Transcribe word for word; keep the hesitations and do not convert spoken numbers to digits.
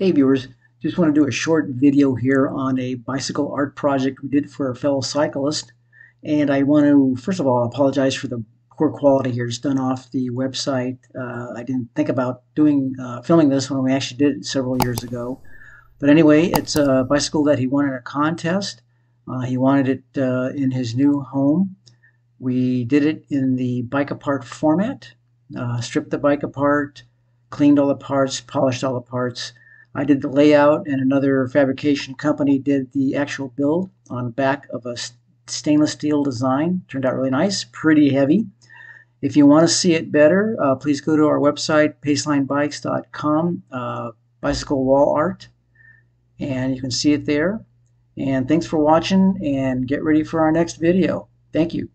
Hey viewers, just want to do a short video here on a bicycle art project we did for a fellow cyclist, and I want to first of all apologize for the poor quality here. It's done off the website. Uh, I didn't think about doing uh, filming this when we actually did it several years ago. But anyway, it's a bicycle that he won in a contest. Uh, he wanted it uh, in his new home. We did it in the bike apart format. Uh, stripped the bike apart, cleaned all the parts, polished all the parts. I did the layout, and another fabrication company did the actual build on back of a stainless steel design. Turned out really nice, pretty heavy. If you want to see it better, uh, please go to our website, paceline bikes dot com, uh, bicycle wall art, and you can see it there. And thanks for watching, and get ready for our next video. Thank you.